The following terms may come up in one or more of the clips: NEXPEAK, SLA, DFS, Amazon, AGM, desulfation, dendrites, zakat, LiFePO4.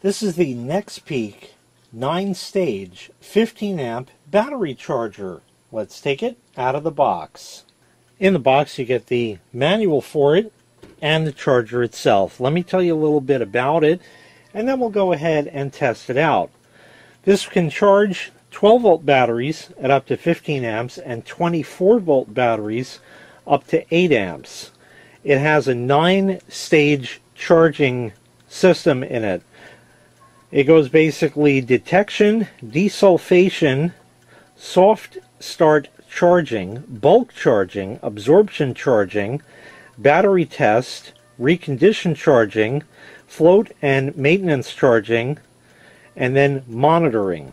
This is the NEXPEAK 9-stage 15-amp battery charger. Let's take it out of the box. In the box you get the manual for it and the charger itself. Let me tell you a little bit about it and then we'll go ahead and test it out. This can charge 12-volt batteries at up to 15 amps and 24-volt batteries up to 8 amps. It has a 9-stage charging system in it. It goes basically detection, desulfation, soft start charging, bulk charging, absorption charging, battery test, recondition charging, float and maintenance charging, and then monitoring.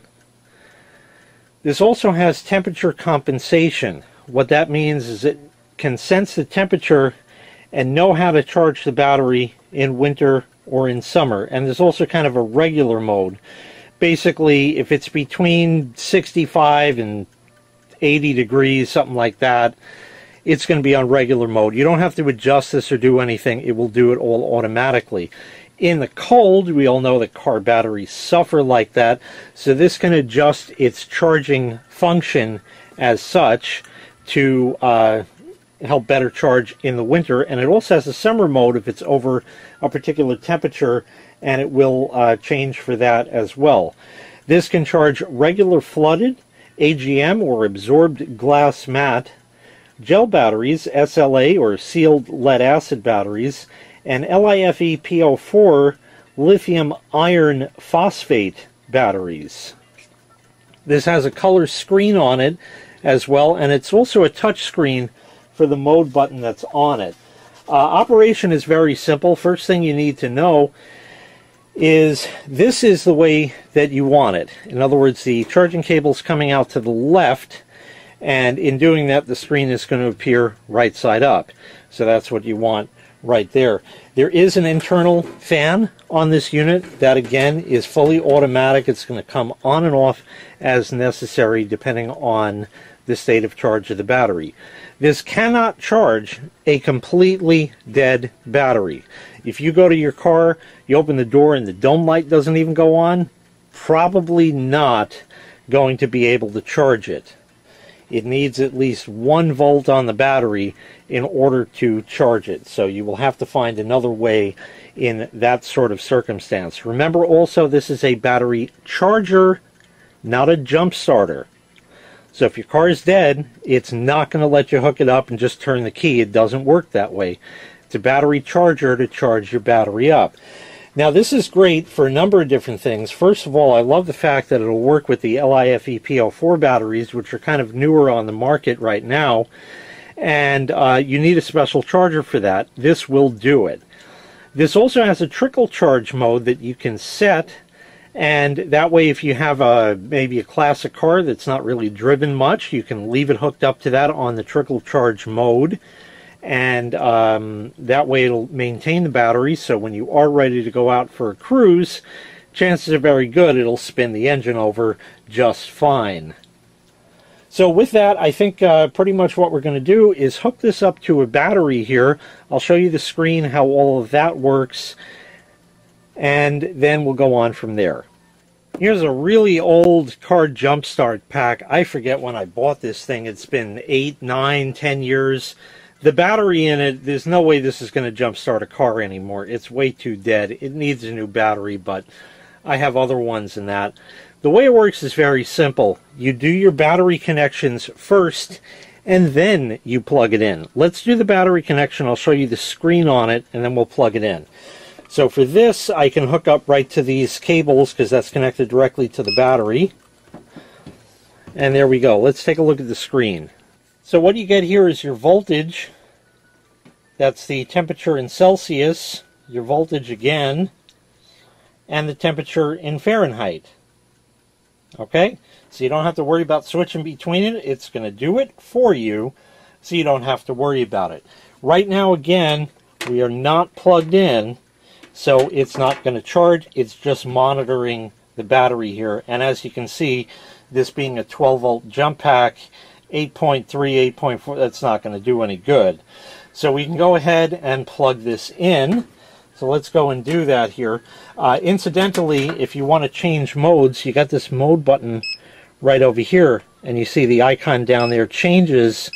This also has temperature compensation. What that means is it can sense the temperature and know how to charge the battery in winter or in summer. And there's also kind of a regular mode. Basically, if it's between 65 and 80 degrees, something like that, it's going to be on regular mode. You don't have to adjust this or do anything. It will do it all automatically. In the cold, we all know that car batteries suffer like that, so this can adjust its charging function as such to help better charge in the winter. And it also has a summer mode if it's over a particular temperature, and it will change for that as well. This can charge regular flooded AGM or absorbed glass mat, gel batteries, SLA or sealed lead acid batteries, and LiFePO4 lithium iron phosphate batteries. This has a color screen on it as well, and it's also a touch screen for the mode button that's on it. Operation is very simple. First thing you need to know is this is the way that you want it. In other words, the charging cable is coming out to the left, and in doing that the screen is going to appear right side up. So that's what you want right there. There is an internal fan on this unit that again is fully automatic. It's going to come on and off as necessary depending on the state of charge of the battery. This cannot charge a completely dead battery. If you go to your car, you open the door and the dome light doesn't even go on, probably not going to be able to charge it. It needs at least 1 volt on the battery in order to charge it. So you will have to find another way in that sort of circumstance. Remember also, this is a battery charger, not a jump starter. So if your car is dead, it's not going to let you hook it up and just turn the key. It doesn't work that way. It's a battery charger to charge your battery up. Now this is great for a number of different things. First of all, I love the fact that it'll work with the LiFePO4 batteries, which are kind of newer on the market right now. And you need a special charger for that. This will do it. This also has a trickle charge mode that you can set. And that way, if you have maybe a classic car that's not really driven much, you can leave it hooked up to that on the trickle charge mode. And that way it'll maintain the battery, so when you are ready to go out for a cruise, chances are very good it'll spin the engine over just fine. So with that, I think pretty much what we're going to do is hook this up to a battery here. I'll show you the screen, how all of that works, and then we'll go on from there. Here's a really old car jump start pack. I forget when I bought this thing. It's been 8, 9, 10 years. The battery in it, there's no way this is going to jump start a car anymore. It's way too dead. It needs a new battery, but I have other ones than that. The way it works is very simple. You do your battery connections first, and then you plug it in. Let's do the battery connection. I'll show you the screen on it, and then we'll plug it in. So for this, I can hook up right to these cables because that's connected directly to the battery. And there we go. Let's take a look at the screen. So what you get here is your voltage. That's the temperature in Celsius, your voltage again, and the temperature in Fahrenheit. Okay? So you don't have to worry about switching between it. It's going to do it for you, so you don't have to worry about it. Right now, again, we are not plugged in. So it's not going to charge, it's just monitoring the battery here. And as you can see, this being a 12-volt jump pack, 8.3, 8.4, that's not going to do any good. So we can go ahead and plug this in. So let's go and do that here. Incidentally, if you want to change modes, you got this mode button right over here, and you see the icon down there changes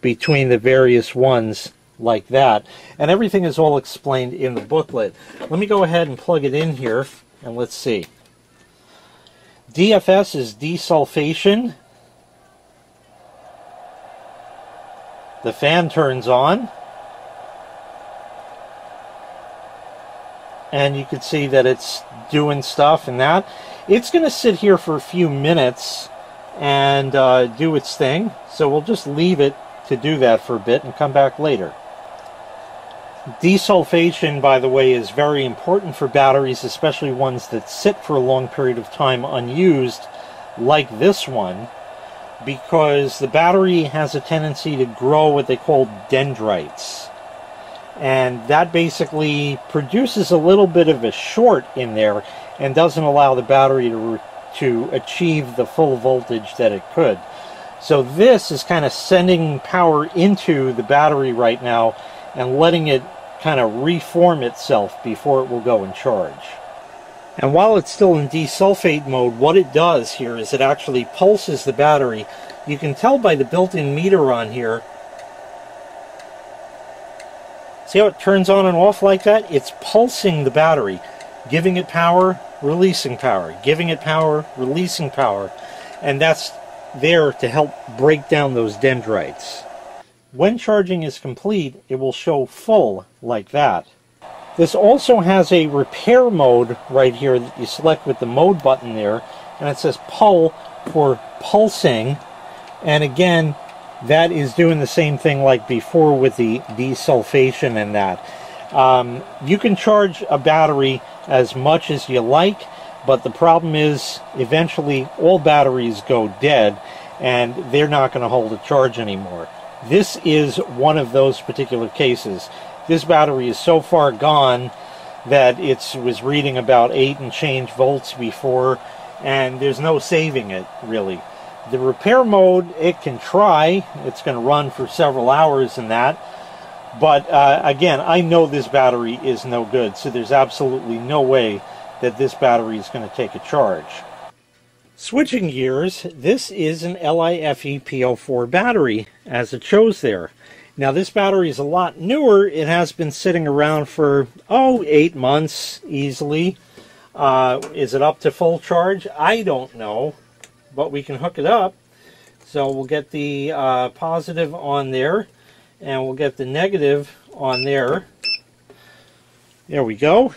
between the various ones like that, and everything is all explained in the booklet. Let me go ahead and plug it in here, and let's see. DFS is desulfation. The fan turns on, and you can see that it's doing stuff and that. It's going to sit here for a few minutes and do its thing, so we'll just leave it to do that for a bit and come back later. Desulfation, by the way, is very important for batteries, especially ones that sit for a long period of time unused, like this one, because the battery has a tendency to grow what they call dendrites. And that basically produces a little bit of a short in there and doesn't allow the battery to achieve the full voltage that it could. So this is kind of sending power into the battery right now and letting it kind of reform itself before it will go and charge. And while it's still in desulfate mode, what it does here is it actually pulses the battery. You can tell by the built-in meter on here. See how it turns on and off like that? It's pulsing the battery, giving it power, releasing power, giving it power, releasing power, and that's there to help break down those dendrites. When charging is complete, it will show full like that. This also has a repair mode right here that you select with the mode button there, and it says pull for pulsing, and again that is doing the same thing like before with the desulfation and that. You can charge a battery as much as you like, but the problem is eventually all batteries go dead and they're not going to hold a charge anymore. This is one of those particular cases. This battery is so far gone that it was reading about 8 and change volts before, and there's no saving it, really. The repair mode, it can try. It's going to run for several hours and that. But again, I know this battery is no good, so there's absolutely no way that this battery is going to take a charge. Switching gears, this is an LiFePO4 battery, as it shows there. Now this battery is a lot newer. It has been sitting around for, 8 months easily. Is it up to full charge? I don't know, but we can hook it up. So we'll get the positive on there, and we'll get the negative on there. There we go.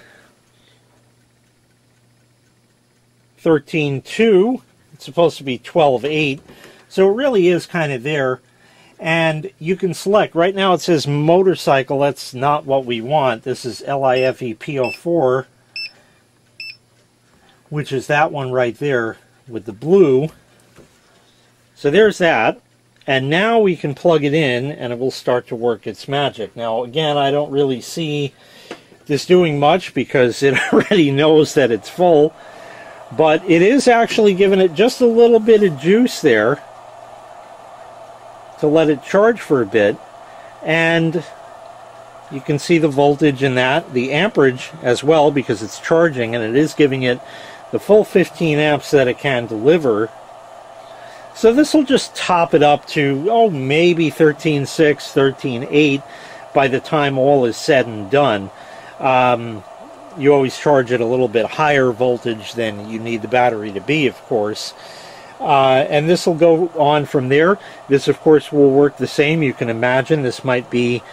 13.2. It's supposed to be 12.8. So it really is kind of there. And you can select. Right now it says motorcycle. That's not what we want. This is LiFePO4, which is that one right there with the blue. So there's that. And now we can plug it in and it will start to work its magic. Now again, I don't really see this doing much because it already knows that it's full. But it is actually giving it just a little bit of juice there to let it charge for a bit, and you can see the voltage in that, the amperage as well, because it's charging, and it is giving it the full 15 amps that it can deliver. So this will just top it up to, maybe 13.6, 13.8 by the time all is said and done. You always charge at a little bit higher voltage than you need the battery to be, of course. And this will go on from there. This, of course, will work the same. You can imagine this might be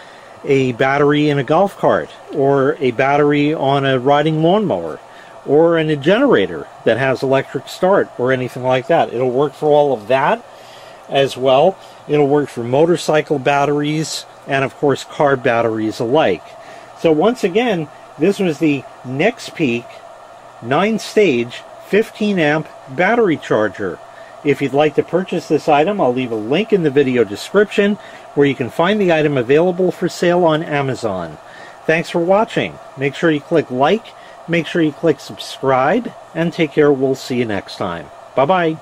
a battery in a golf cart, or a battery on a riding lawnmower, or in a generator that has electric start, or anything like that. It'll work for all of that as well. It'll work for motorcycle batteries and, of course, car batteries alike. So once again, this was the NEXPEAK 9-stage 15-amp battery charger. If you'd like to purchase this item, I'll leave a link in the video description where you can find the item available for sale on Amazon. Thanks for watching. Make sure you click like, make sure you click subscribe, and take care. We'll see you next time. Bye-bye.